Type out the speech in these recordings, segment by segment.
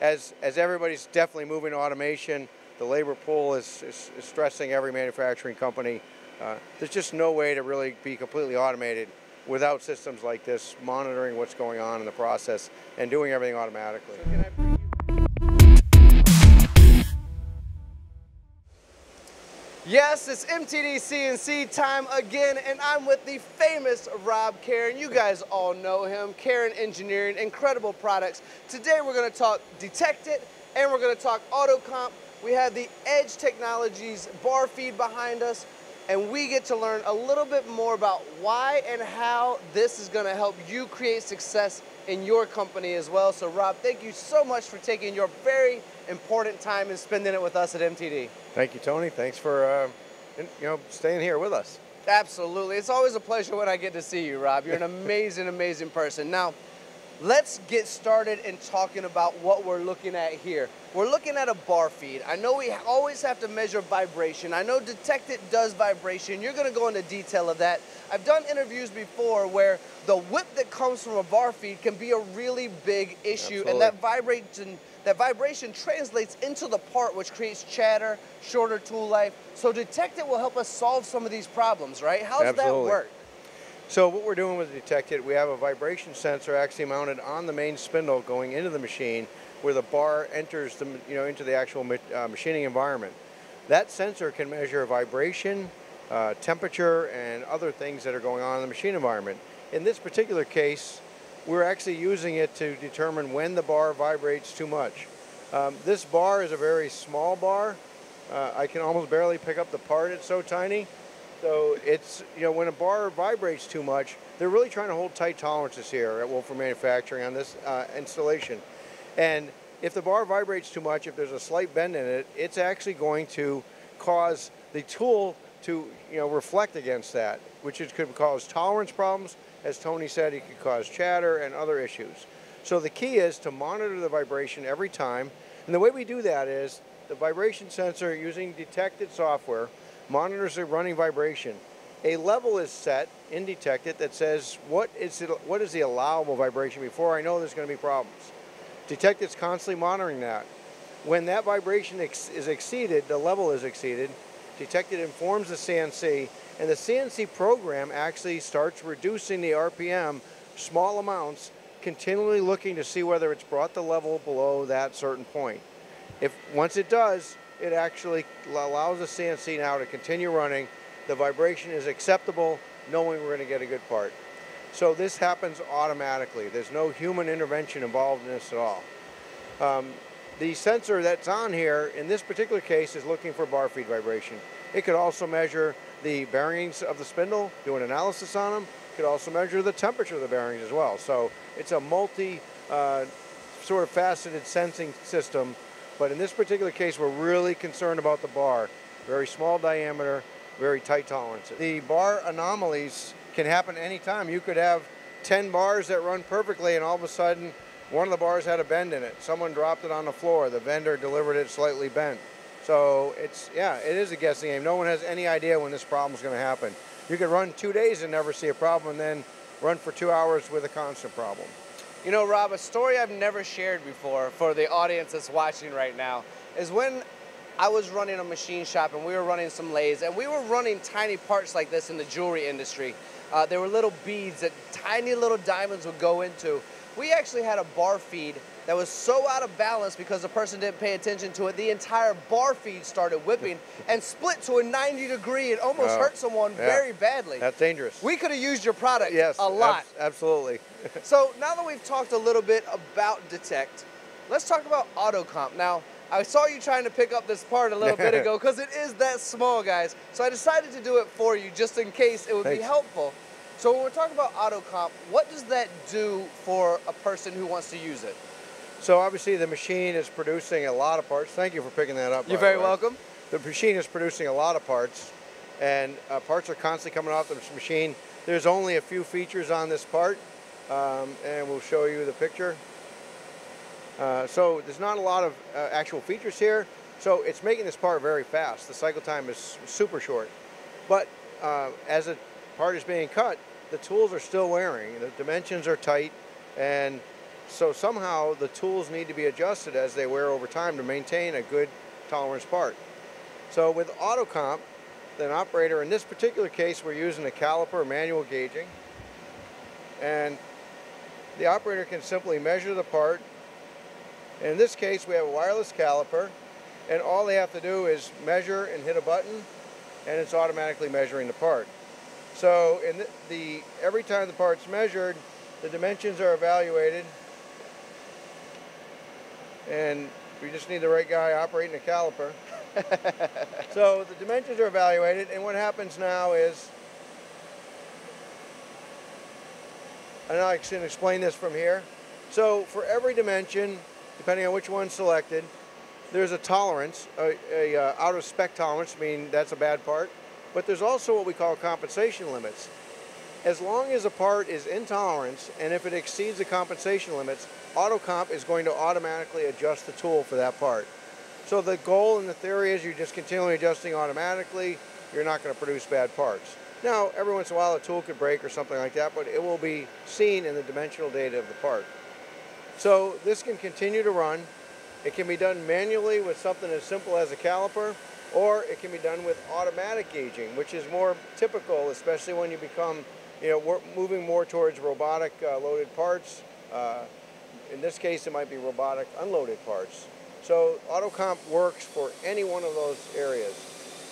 as everybody's definitely moving to automation, the labor pool is stressing every manufacturing company. There's just no way to really be completely automated without systems like this monitoring what's going on in the process and doing everything automatically. Yes, it's MTD CNC time again, and I'm with the famous Rob Caron. You guys all know him, Caron Engineering, incredible products. Today we're going to talk Detect-It, and we're going to talk AutoComp. We have the Edge Technologies bar feed behind us, and we get to learn a little bit more about why and how this is going to help you create success in your company as well. So Rob, thank you so much for taking your very important time and spending it with us at MTD. Thank you, Tony. Thanks for staying here with us. Absolutely. It's always a pleasure when I get to see you, Rob. You're an amazing, amazing person. Now, let's get started in talking about what we're looking at here. We're looking at a bar feed. I know we always have to measure vibration. I know Detect-It does vibration. You're going to go into detail of that. I've done interviews before where the whip that comes from a bar feed can be a really big issue. Absolutely. And that vibration translates into the part, which creates chatter, shorter tool life. So Detect-It will help us solve some of these problems, right? How does that work? So what we're doing with Detect-It, we have a vibration sensor actually mounted on the main spindle going into the machine where the bar enters the, into the actual machining environment. That sensor can measure vibration, temperature, and other things that are going on in the machine environment. In this particular case, we're actually using it to determine when the bar vibrates too much. This bar is a very small bar. I can almost barely pick up the part, it's so tiny. So it's, when a bar vibrates too much, they're really trying to hold tight tolerances here at Wolfram Manufacturing on this installation. And if the bar vibrates too much, if there's a slight bend in it, it's actually going to cause the tool to reflect against that, which could cause tolerance problems. As Tony said, it could cause chatter and other issues. So the key is to monitor the vibration every time. And the way we do that is the vibration sensor using Detect-It software monitors the running vibration. A level is set in Detect-It that says what is the allowable vibration before I know there's going to be problems. Detect-It's constantly monitoring that. When that vibration is exceeded, the level is exceeded, Detect-It informs the CNC, and the CNC program actually starts reducing the RPM, small amounts, continually looking to see whether it's brought the level below that certain point. Once it does, it actually allows the CNC now to continue running. The vibration is acceptable, knowing we're going to get a good part. So this happens automatically. There's no human intervention involved in this at all. The sensor that's on here, in this particular case, is looking for bar feed vibration. It could also measure the bearings of the spindle, do an analysis on them. It could also measure the temperature of the bearings as well. So it's a multi sort of faceted sensing system. But in this particular case, we're really concerned about the bar. Very small diameter, very tight tolerances. The bar anomalies can happen anytime. You could have 10 bars that run perfectly and all of a sudden one of the bars had a bend in it. Someone dropped it on the floor. The vendor delivered it slightly bent. So it is a guessing game. No one has any idea when this problem is going to happen. You could run 2 days and never see a problem and then run for 2 hours with a constant problem. You know, Rob, a story I've never shared before for the audience that's watching right now is when I was running a machine shop and we were running some lathes, and we were running tiny parts like this in the jewelry industry. There were little beads that tiny little diamonds would go into. We actually had a bar feed that was so out of balance because the person didn't pay attention to it, the entire bar feed started whipping and split to a 90-degree and almost hurt someone very badly. That's dangerous. We could have used your product a lot. Absolutely. So now that we've talked a little bit about Detect, let's talk about AutoComp. Now, I saw you trying to pick up this part a little bit ago because it is that small, guys. So I decided to do it for you just in case it would be helpful. So when we're talking about AutoComp, what does that do for a person who wants to use it? So obviously the machine is producing a lot of parts. Thank you for picking that up. You're very welcome. The machine is producing a lot of parts, and parts are constantly coming off the machine. There's only a few features on this part, and we'll show you the picture. So there's not a lot of actual features here. So it's making this part very fast. The cycle time is super short. But as a part is being cut, the tools are still wearing. The dimensions are tight, and So somehow the tools need to be adjusted as they wear over time to maintain a good tolerance part. So with AutoComp, an operator, in this particular case we're using a caliper, manual gauging, and the operator can simply measure the part. In this case we have a wireless caliper, and all they have to do is measure and hit a button, and it's automatically measuring the part. So in every time the part's measured, the dimensions are evaluated, and we just need the right guy operating the caliper. So the dimensions are evaluated, and what happens now is, and I can explain this from here. So for every dimension, depending on which one's selected, there's a tolerance, out of spec tolerance, meaning that's a bad part, but there's also what we call compensation limits. As long as a part is in tolerance, and if it exceeds the compensation limits, AutoComp is going to automatically adjust the tool for that part. So the goal and the theory is you just continually adjusting automatically, you're not going to produce bad parts. Now, every once in a while a tool could break or something like that, but it will be seen in the dimensional data of the part. So this can continue to run. It can be done manually with something as simple as a caliper, or it can be done with automatic gauging, which is more typical, especially when you become, we're moving more towards robotic loaded parts. In this case, it might be robotic unloaded parts. So AutoComp works for any one of those areas.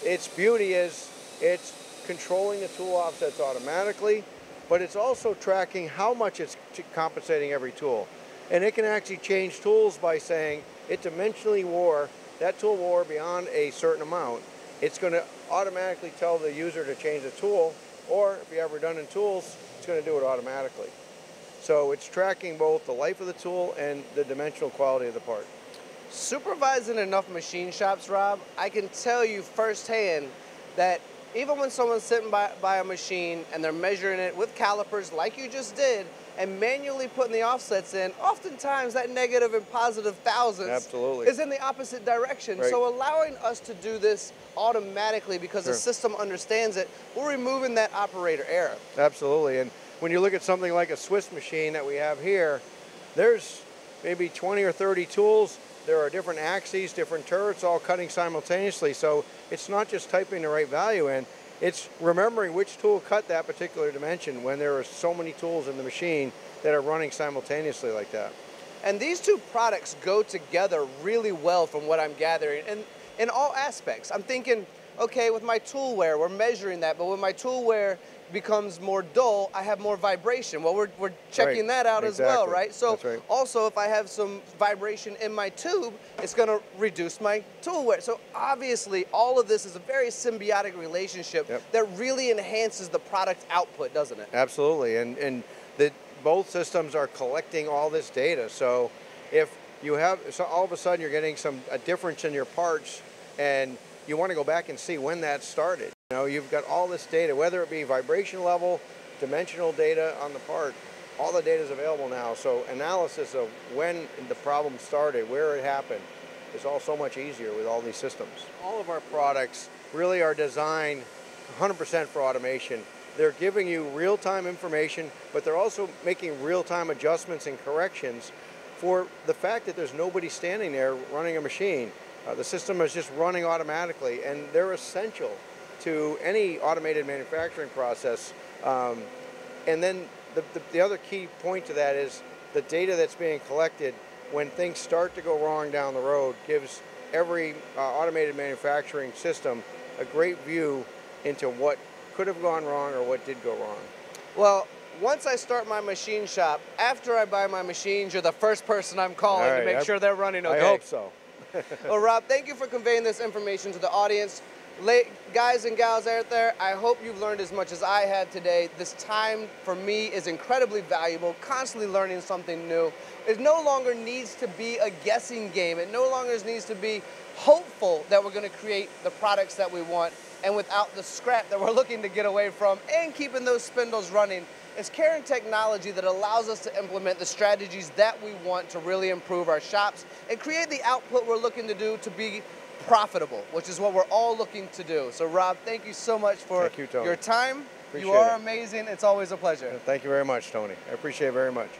Its beauty is it's controlling the tool offsets automatically, but it's also tracking how much it's compensating every tool. And it can actually change tools by saying it dimensionally wore, that tool wore beyond a certain amount. It's going to automatically tell the user to change the tool, or if you have redundant tools, it's going to do it automatically. So it's tracking both the life of the tool and the dimensional quality of the part. Supervising enough machine shops, Rob, I can tell you firsthand that even when someone's sitting by a machine and they're measuring it with calipers like you just did and manually putting the offsets in, oftentimes that negative and positive thousands is in the opposite direction. Right. So allowing us to do this automatically because the system understands it, we're removing that operator error. Absolutely. And when you look at something like a Swiss machine that we have here, there's maybe 20 or 30 tools. There are different axes, different turrets, all cutting simultaneously. So it's not just typing the right value in, it's remembering which tool cut that particular dimension when there are so many tools in the machine that are running simultaneously like that. And these two products go together really well from what I'm gathering, and in all aspects. I'm thinking, okay, with my tool wear, we're measuring that, but when my tool wear becomes more dull, I have more vibration. Well, we're checking that out as well, right? So also, if I have some vibration in my tube, it's gonna reduce my tool wear. So obviously, all of this is a very symbiotic relationship that really enhances the product output, doesn't it? Absolutely, and both systems are collecting all this data. So if you have, all of a sudden you're getting a difference in your parts, and you wanna go back and see when that started. You've got all this data, whether it be vibration level, dimensional data on the part, all the data is available now. So analysis of when the problem started, where it happened, is all so much easier with all these systems. All of our products really are designed 100% for automation. They're giving you real-time information, but they're also making real-time adjustments and corrections for the fact that there's nobody standing there running a machine. The system is just running automatically, and they're essential to any automated manufacturing process. And then the other key point to that is the data that's being collected when things start to go wrong down the road gives every automated manufacturing system a great view into what could have gone wrong or what did go wrong. Well, once I start my machine shop, after I buy my machines, you're the first person I'm calling to make sure they're running okay. I hope so. Well, Rob, thank you for conveying this information to the audience. Guys and gals out there, I hope you've learned as much as I have today. This time for me is incredibly valuable, constantly learning something new. It no longer needs to be a guessing game. It no longer needs to be hopeful that we're going to create the products that we want and without the scrap that we're looking to get away from and keeping those spindles running. It's Caron technology that allows us to implement the strategies that we want to really improve our shops and create the output we're looking to do to be profitable, which is what we're all looking to do. So Rob, thank you so much for your time. Appreciate it. You are amazing. It's always a pleasure. Thank you very much, Tony. I appreciate it very much.